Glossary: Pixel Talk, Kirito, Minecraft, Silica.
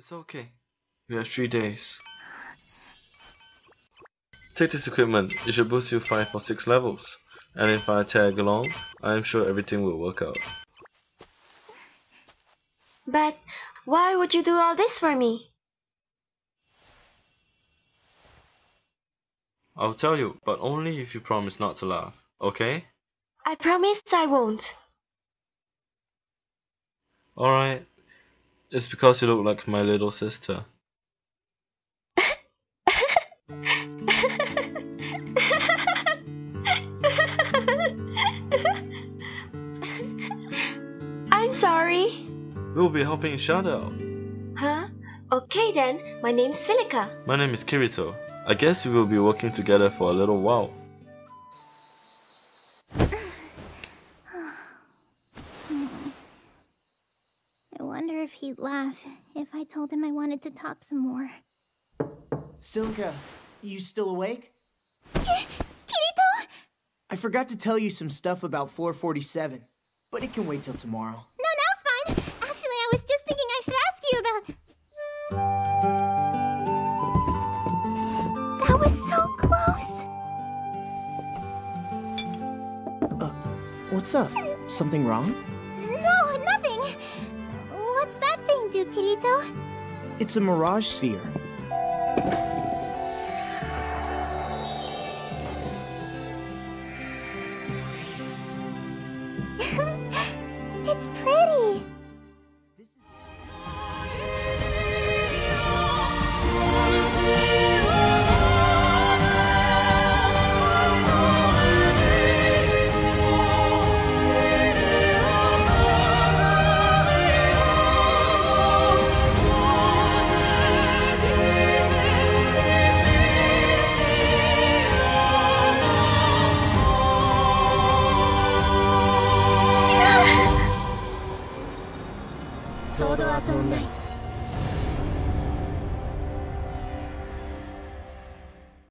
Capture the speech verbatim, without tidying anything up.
It's okay. We have three days. Take this equipment. It should boost you five or six levels. And if I tag along, I am sure everything will work out. But why would you do all this for me? I'll tell you, but only if you promise not to laugh, okay? I promise I won't. Alright. It's because you look like my little sister. I'm sorry. We'll be helping each other. Huh? Okay then, my name's Silica. My name is Kirito. I guess we will be working together for a little while. I wonder if he'd laugh if I told him I wanted to talk some more. Silica, you still awake? Kirito! I forgot to tell you some stuff about floor forty-seven, but it can wait till tomorrow. No, now's fine! Actually, I was just thinking I should ask you about... That was so close! Uh, what's up? Something wrong? No, nothing! What's that thing do, Kirito? It's a mirage sphere. It's pretty! So